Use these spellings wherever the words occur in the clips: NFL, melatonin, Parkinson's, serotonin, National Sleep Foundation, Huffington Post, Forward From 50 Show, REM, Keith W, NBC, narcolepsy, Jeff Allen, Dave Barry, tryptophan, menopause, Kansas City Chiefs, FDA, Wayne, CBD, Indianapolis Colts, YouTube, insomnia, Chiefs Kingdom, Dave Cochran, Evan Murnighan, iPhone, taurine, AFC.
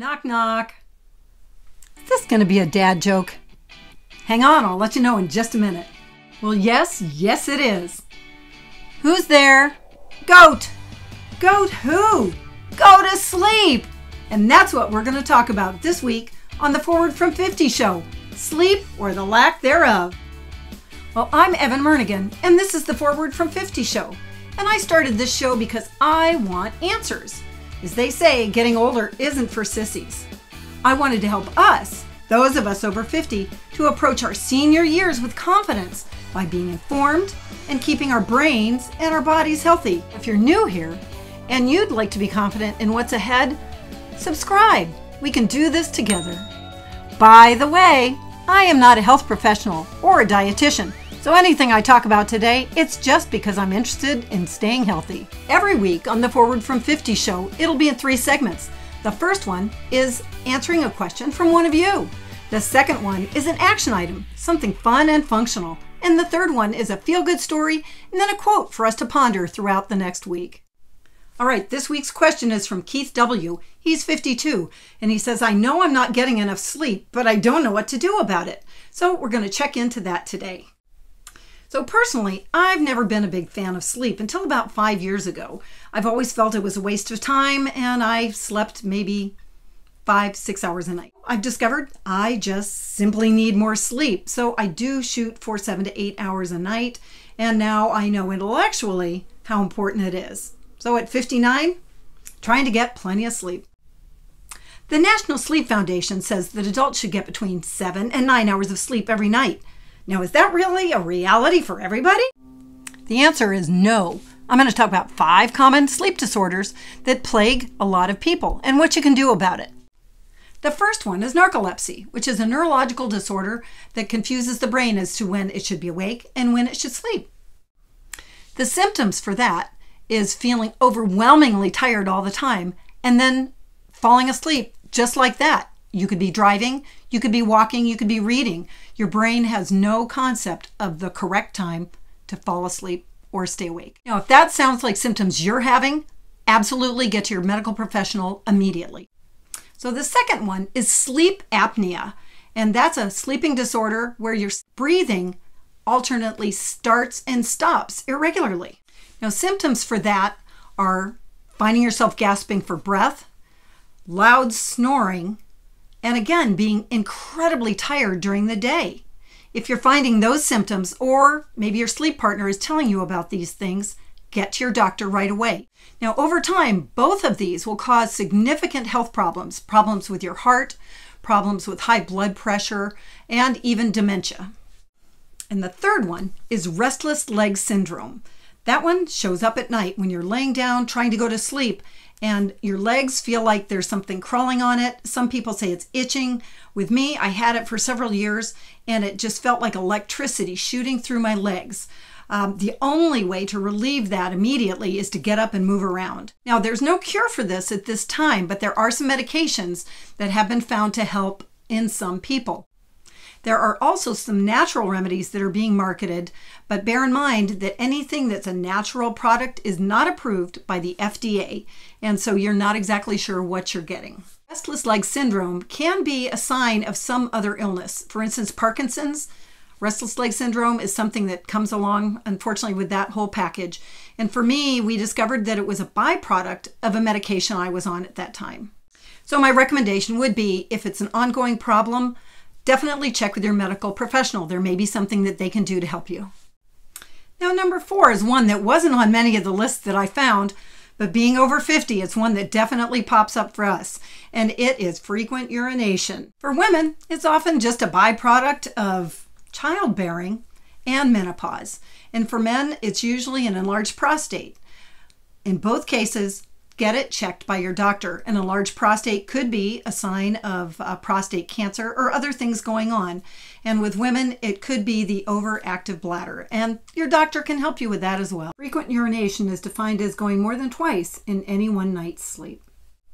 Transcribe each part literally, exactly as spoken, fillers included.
Knock, knock. Is this going to be a dad joke? Hang on, I'll let you know in just a minute. Well, yes, yes it is. Who's there? Goat. Goat who? Go to sleep. And that's what we're going to talk about this week on the Forward From fifty Show, sleep or the lack thereof. Well, I'm Evan Murnighan, and this is the Forward From fifty Show. And I started this show because I want answers. As they say, getting older isn't for sissies. I wanted to help us, those of us over fifty, to approach our senior years with confidence by being informed and keeping our brains and our bodies healthy. If you're new here and you'd like to be confident in what's ahead, subscribe. We can do this together. By the way, I am not a health professional or a dietitian, so anything I talk about today, it's just because I'm interested in staying healthy. Every week on the Forward From fifty Show, it'll be in three segments. The first one is answering a question from one of you. The second one is an action item, something fun and functional. And the third one is a feel-good story and then a quote for us to ponder throughout the next week. All right, this week's question is from Keith W. He's fifty-two, and he says, I know I'm not getting enough sleep, but I don't know what to do about it. So we're going to check into that today. So personally, I've never been a big fan of sleep until about five years ago. I've always felt it was a waste of time, and I slept maybe five, six hours a night. I've discovered I just simply need more sleep. So I do shoot for seven to eight hours a night, and now I know intellectually how important it is. So at fifty-nine, trying to get plenty of sleep. The National Sleep Foundation says that adults should get between seven and nine hours of sleep every night. Now, is that really a reality for everybody? The answer is no. I'm going to talk about five common sleep disorders that plague a lot of people and what you can do about it. The first one is narcolepsy, which is a neurological disorder that confuses the brain as to when it should be awake and when it should sleep. The symptoms for that is feeling overwhelmingly tired all the time and then falling asleep just like that. You could be driving, you could be walking, you could be reading. Your brain has no concept of the correct time to fall asleep or stay awake. Now, if that sounds like symptoms you're having, absolutely get to your medical professional immediately. So the second one is sleep apnea. And that's a sleeping disorder where your breathing alternately starts and stops irregularly. Now, symptoms for that are finding yourself gasping for breath, loud snoring, and again, being incredibly tired during the day. If you're finding those symptoms, or maybe your sleep partner is telling you about these things, get to your doctor right away. Now, over time, both of these will cause significant health problems, problems with your heart, problems with high blood pressure, and even dementia. And the third one is restless leg syndrome. That one shows up at night when you're laying down, trying to go to sleep, and your legs feel like there's something crawling on it. Some people say it's itching. With me, I had it for several years, and it just felt like electricity shooting through my legs. Um, the only way to relieve that immediately is to get up and move around. Now, there's no cure for this at this time, but there are some medications that have been found to help in some people. There are also some natural remedies that are being marketed, but bear in mind that anything that's a natural product is not approved by the F D A, and so you're not exactly sure what you're getting. Restless leg syndrome can be a sign of some other illness. For instance, Parkinson's. Restless leg syndrome is something that comes along, unfortunately, with that whole package. And for me, we discovered that it was a byproduct of a medication I was on at that time. So my recommendation would be, if it's an ongoing problem, definitely check with your medical professional. There may be something that they can do to help you. Now, number four is one that wasn't on many of the lists that I found, but being over fifty, it's one that definitely pops up for us, and it is frequent urination. For women, it's often just a byproduct of childbearing and menopause. And for men, it's usually an enlarged prostate. In both cases, get it checked by your doctor. An enlarged prostate could be a sign of uh, prostate cancer or other things going on. And with women, it could be the overactive bladder. And your doctor can help you with that as well. Frequent urination is defined as going more than twice in any one night's sleep.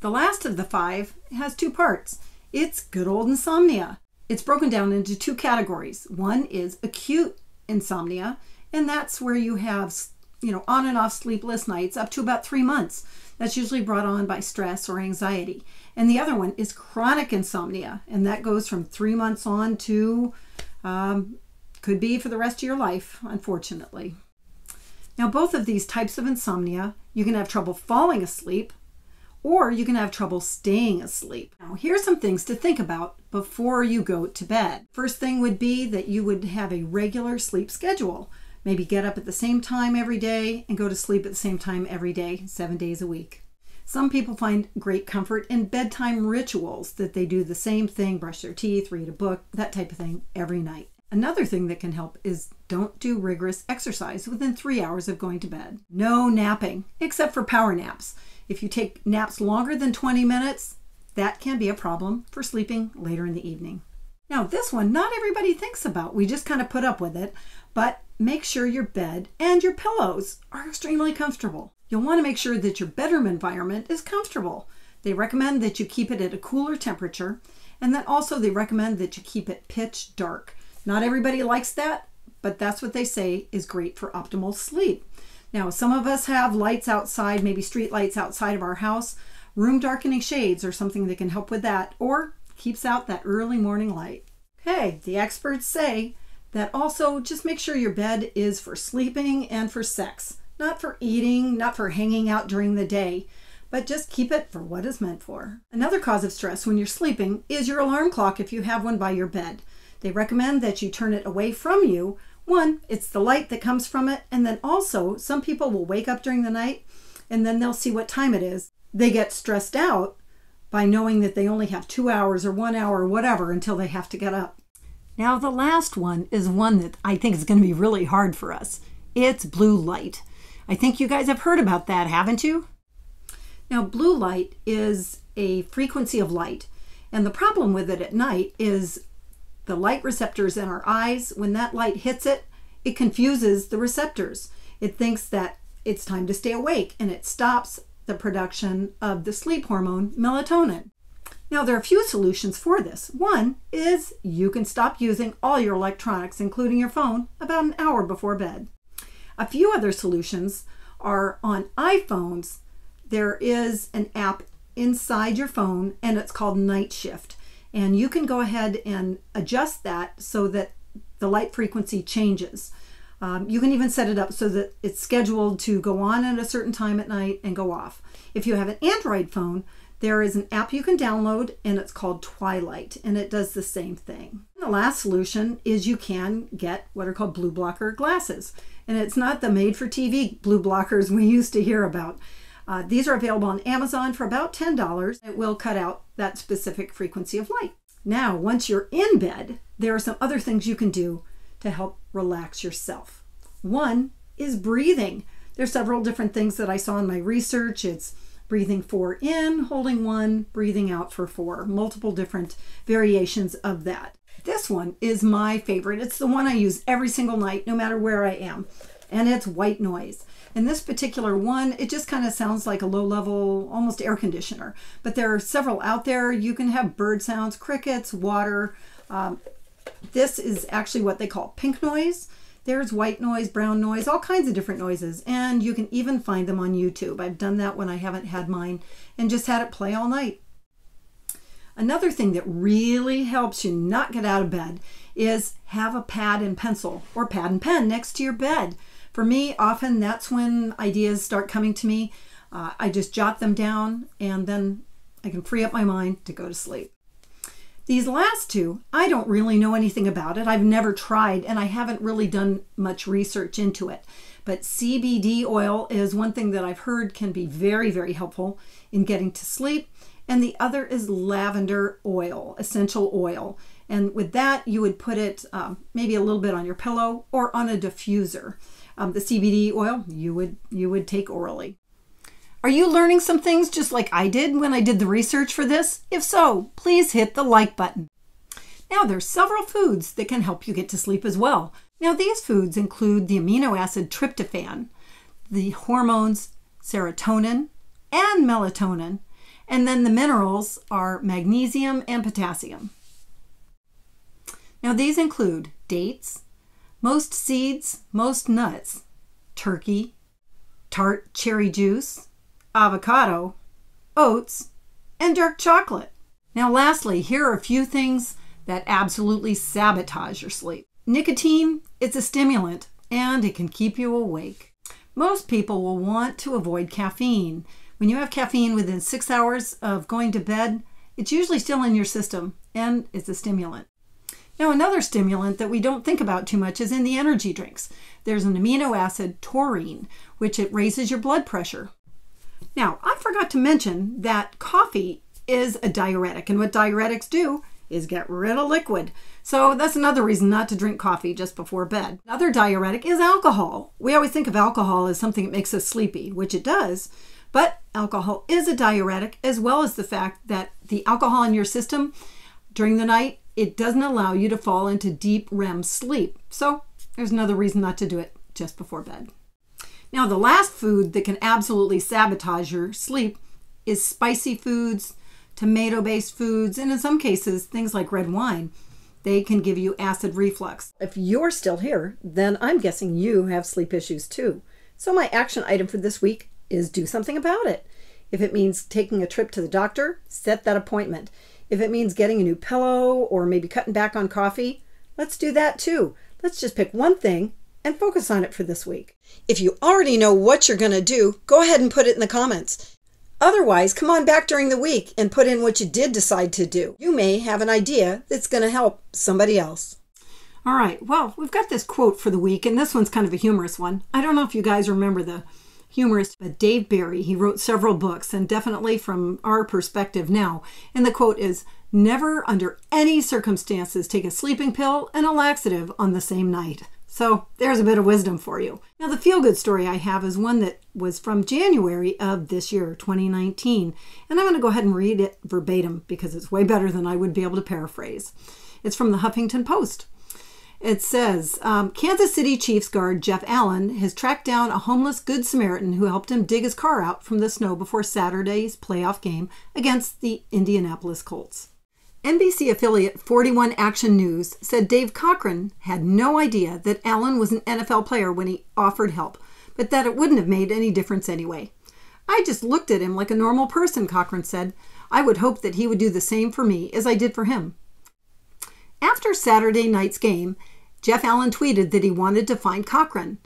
The last of the five has two parts. It's good old insomnia. It's broken down into two categories. One is acute insomnia, and that's where you have you know, on and off sleepless nights up to about three months. That's usually brought on by stress or anxiety. And the other one is chronic insomnia, and that goes from three months on to, um, could be for the rest of your life, unfortunately. Now, both of these types of insomnia, you can have trouble falling asleep, or you can have trouble staying asleep. Now, here's some things to think about before you go to bed. First thing would be that you would have a regular sleep schedule. Maybe get up at the same time every day and go to sleep at the same time every day, seven days a week. Some people find great comfort in bedtime rituals, that they do the same thing, brush their teeth, read a book, that type of thing every night. Another thing that can help is don't do rigorous exercise within three hours of going to bed. No napping, except for power naps. If you take naps longer than twenty minutes, that can be a problem for sleeping later in the evening. Now, this one, not everybody thinks about. We just kind of put up with it, but make sure your bed and your pillows are extremely comfortable. You'll want to make sure that your bedroom environment is comfortable. They recommend that you keep it at a cooler temperature, and then also they recommend that you keep it pitch dark. Not everybody likes that, but that's what they say is great for optimal sleep. Now, some of us have lights outside, maybe street lights outside of our house. Room darkening shades are something that can help with that, or keeps out that early morning light. Okay, the experts say that also just make sure your bed is for sleeping and for sex, not for eating, not for hanging out during the day, but just keep it for what it's meant for. Another cause of stress when you're sleeping is your alarm clock, if you have one by your bed. They recommend that you turn it away from you. One, it's the light that comes from it, and then also some people will wake up during the night and then they'll see what time it is. They get stressed out by knowing that they only have two hours or one hour or whatever until they have to get up. Now, the last one is one that I think is going to be really hard for us. It's blue light. I think you guys have heard about that, haven't you? Now, blue light is a frequency of light, and the problem with it at night is the light receptors in our eyes, when that light hits it, it confuses the receptors. It thinks that it's time to stay awake, and it stops the production of the sleep hormone melatonin. Now, there are a few solutions for this. One is you can stop using all your electronics, including your phone, about an hour before bed. A few other solutions are on iPhones. There is an app inside your phone, and it's called Night Shift. And you can go ahead and adjust that so that the light frequency changes. Um, you can even set it up so that it's scheduled to go on at a certain time at night and go off. If you have an Android phone, there is an app you can download, and it's called Twilight, and it does the same thing. And the last solution is you can get what are called blue blocker glasses. And it's not the made-for-T V blue blockers we used to hear about. Uh, these are available on Amazon for about ten dollars. It will cut out that specific frequency of light. Now, once you're in bed, there are some other things you can do to help relax yourself. One is breathing. There's several different things that I saw in my research. It's breathing four in, holding one, breathing out for four, multiple different variations of that. This one is my favorite. It's the one I use every single night, no matter where I am, and it's white noise. And this particular one, it just kind of sounds like a low-level, almost air conditioner. But there are several out there. You can have bird sounds, crickets, water. Um, this is actually what they call pink noise. There's white noise, brown noise, all kinds of different noises. And you can even find them on YouTube. I've done that when I haven't had mine and just had it play all night. Another thing that really helps you not get out of bed is have a pad and pencil or pad and pen next to your bed. For me, often that's when ideas start coming to me. Uh, I just jot them down, and then I can free up my mind to go to sleep. These last two, I don't really know anything about it. I've never tried, and I haven't really done much research into it. But C B D oil is one thing that I've heard can be very, very helpful in getting to sleep. And the other is lavender oil, essential oil. And with that, you would put it um, maybe a little bit on your pillow or on a diffuser. Um, the C B D oil you would you would take orally. Are you learning some things just like I did when I did the research for this? If so, please hit the like button. Now, there's several foods that can help you get to sleep as well. Now, these foods include the amino acid tryptophan, the hormones serotonin and melatonin, and then the minerals are magnesium and potassium. Now, these include dates, most seeds, most nuts, turkey, tart cherry juice, avocado, oats, and dark chocolate. Now lastly, here are a few things that absolutely sabotage your sleep. Nicotine, it's a stimulant and it can keep you awake. Most people will want to avoid caffeine. When you have caffeine within six hours of going to bed, it's usually still in your system and it's a stimulant. Now another stimulant that we don't think about too much is in the energy drinks. There's an amino acid, taurine, which it raises your blood pressure. Now I forgot to mention that coffee is a diuretic, and what diuretics do is get rid of liquid. So that's another reason not to drink coffee just before bed. Another diuretic is alcohol. We always think of alcohol as something that makes us sleepy, which it does, but alcohol is a diuretic, as well as the fact that the alcohol in your system during the night, it doesn't allow you to fall into deep R E M sleep. So there's another reason not to do it just before bed. Now the last food that can absolutely sabotage your sleep is spicy foods, tomato-based foods, and in some cases, things like red wine. They can give you acid reflux. If you're still here, then I'm guessing you have sleep issues too. So my action item for this week is do something about it. If it means taking a trip to the doctor, set that appointment. If it means getting a new pillow or maybe cutting back on coffee, let's do that too. Let's just pick one thing and focus on it for this week. If you already know what you're gonna do, go ahead and put it in the comments. Otherwise, come on back during the week and put in what you did decide to do. You may have an idea that's going to help somebody else. All right, well, we've got this quote for the week, and this one's kind of a humorous one. I don't know if you guys remember the humorist, but Dave Barry, he wrote several books, and definitely from our perspective now. And the quote is, "Never under any circumstances take a sleeping pill and a laxative on the same night." So there's a bit of wisdom for you. Now the feel-good story I have is one that was from January of this year, twenty nineteen. And I'm going to go ahead and read it verbatim because it's way better than I would be able to paraphrase. It's from the Huffington Post. It says, um, Kansas City Chiefs guard Jeff Allen has tracked down a homeless Good Samaritan who helped him dig his car out from the snow before Saturday's playoff game against the Indianapolis Colts. N B C affiliate forty-one Action News said Dave Cochran had no idea that Allen was an N F L player when he offered help, but that it wouldn't have made any difference anyway. "I just looked at him like a normal person," Cochran said. "I would hope that he would do the same for me as I did for him." After Saturday night's game, Jeff Allen tweeted that he wanted to find Cochran.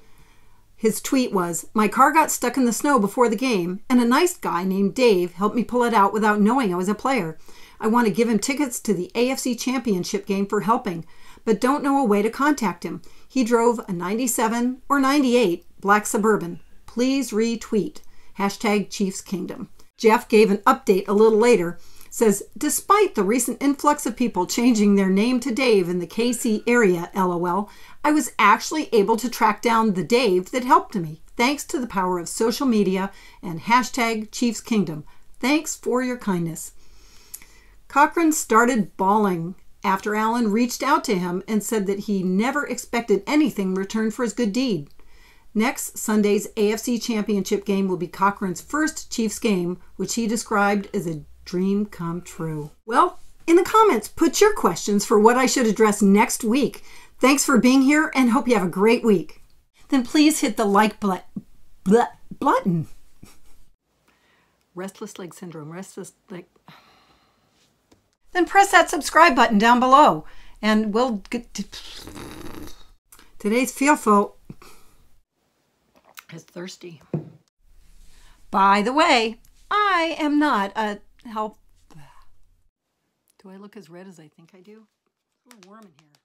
His tweet was, "My car got stuck in the snow before the game, and a nice guy named Dave helped me pull it out without knowing I was a player. I want to give him tickets to the A F C championship game for helping, but don't know a way to contact him. He drove a ninety-seven or ninety-eight black Suburban. Please retweet. Hashtag Chiefs Kingdom." Jeff gave an update a little later, says, "Despite the recent influx of people changing their name to Dave in the K C area, L O L, I was actually able to track down the Dave that helped me, thanks to the power of social media and hashtag Chiefs Kingdom. Thanks for your kindness." Cochran started bawling after Allen reached out to him and said that he never expected anything in return for his good deed. Next Sunday's A F C Championship game will be Cochran's first Chiefs game, which he described as a dream come true. Well, in the comments, put your questions for what I should address next week. Thanks for being here and hope you have a great week. Then please hit the like button. Restless leg syndrome, restless leg... then press that subscribe button down below and we'll get to today's feelful is thirsty. By the way, I am not a help. Do I look as red as I think I do? It's a little warm in here.